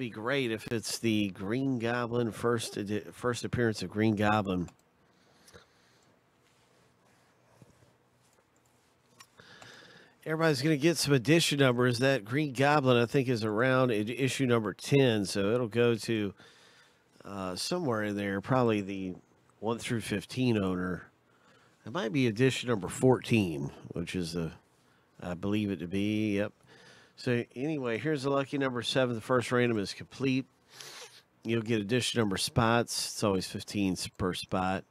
It'd be great if it's the Green Goblin, first appearance of Green Goblin. Everybody's going to get some edition numbers. That Green Goblin, I think, is around issue number 10. So it'll go to somewhere in there, probably the 1 through 15 owner. It might be edition number 14, which is, I believe it to be, yep. So anyway, here's the lucky number 7. The first random is complete. You'll get edition number spots. It's always 15 per spot.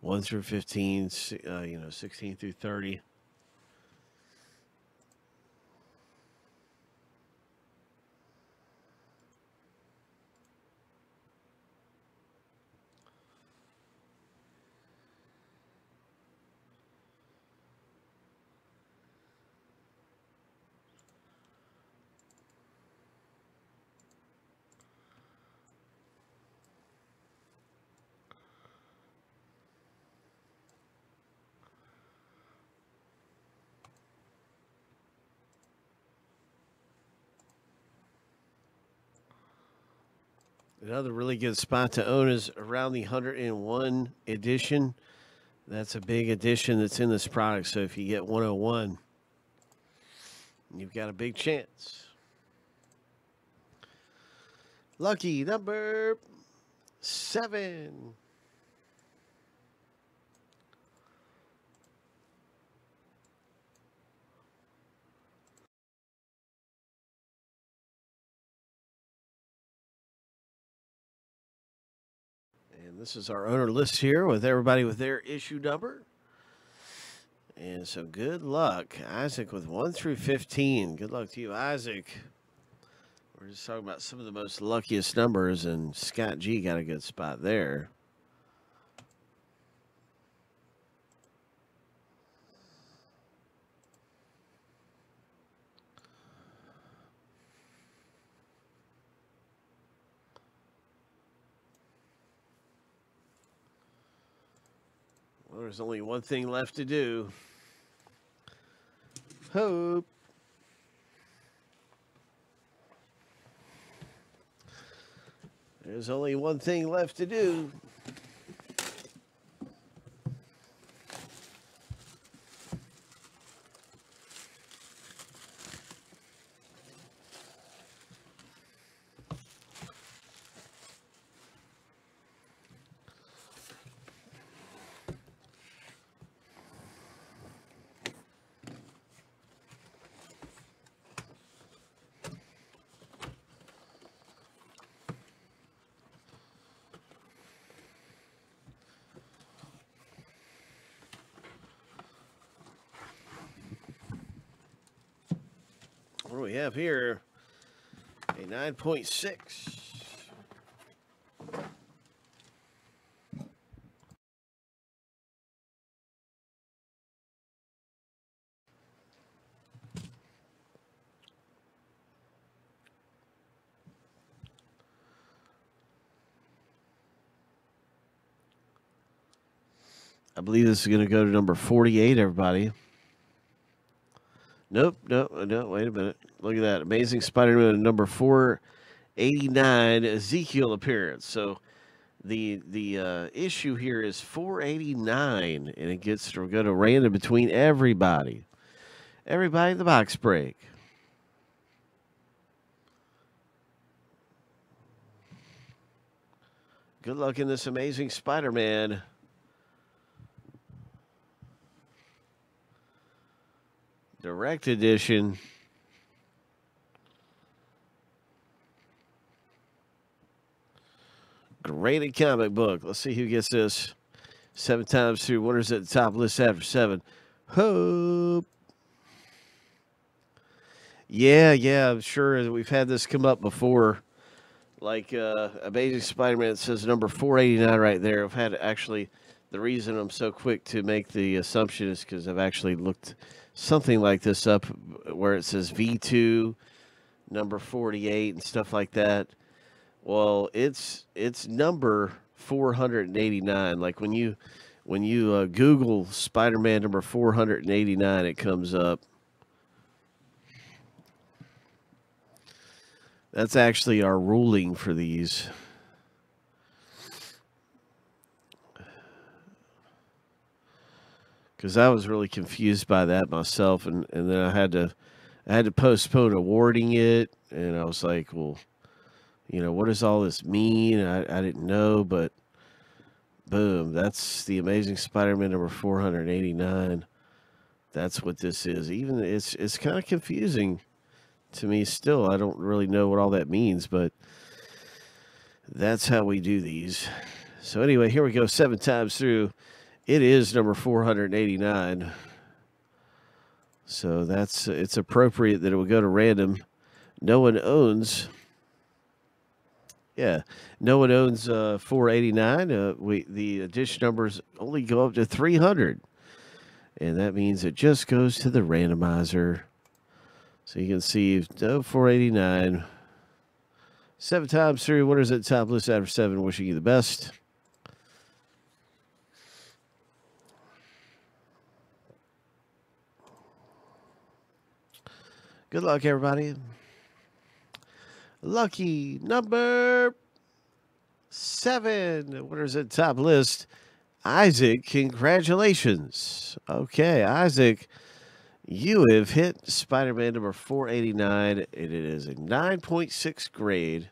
1 through 15, 16 through 30. Another really good spot to own is around the 101 edition. That's a big edition that's in this product. So if you get 101, you've got a big chance. Lucky number 7. This is our owner list here with everybody with their issue number. And so good luck, Isaac, with 1 through 15. Good luck to you, Isaac. We're just talking about some of the most luckiest numbers, and Scott G got a good spot there. There's only one thing left to do. Hope. There's only one thing left to do. What do we have here? A 9.6. I believe this is going to go to number 48, everybody. Nope, no, wait a minute. Look at that. Amazing Spider-Man number 489 Ezekiel appearance. So the issue here is 489, and it gets to go to random between everybody. Everybody in the box break. Good luck in this Amazing Spider-Man. Direct edition. Graded comic book. Let's see who gets this. 7 times through. Winners at the top list after 7. Hope. Yeah, I'm sure we've had this come up before. Like Amazing Spider-Man, it says number 489 right there. I've had actually... The reason I'm so quick to make the assumption is because I've actually looked something like this up where it says V2, number 48, and stuff like that. Well, it's number 489. Like when you Google Spider-Man number 489, it comes up. That's actually our ruling for these. Because I was really confused by that myself, and then I had to postpone awarding it, and I was like, well, you know, what does all this mean? I didn't know, but boom, that's the Amazing Spider-Man number 489. That's what this is. Even it's kind of confusing to me still. I don't really know what all that means, but that's how we do these. So anyway, here we go, 7 times through. It is number 489. So that's, it's appropriate that it will go to random. No one owns. Yeah, no one owns 489. The edition numbers only go up to 300. And that means it just goes to the randomizer. So you can see, no 489. 7 times through, winners at the top list after 7, wishing you the best. Good luck, everybody. Lucky number 7. Winners at top list. Isaac, congratulations. Okay, Isaac, you have hit Spider-Man number 489, and it is a 9.6 grade.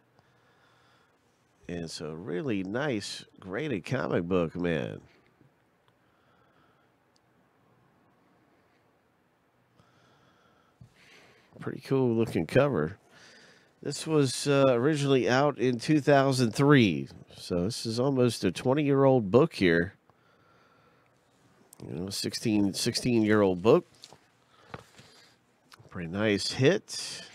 And so really nice graded comic book, man. Pretty cool looking cover. This was originally out in 2003, so this is almost a 20-year-old book here. You know, 16-year-old book. Pretty nice hit.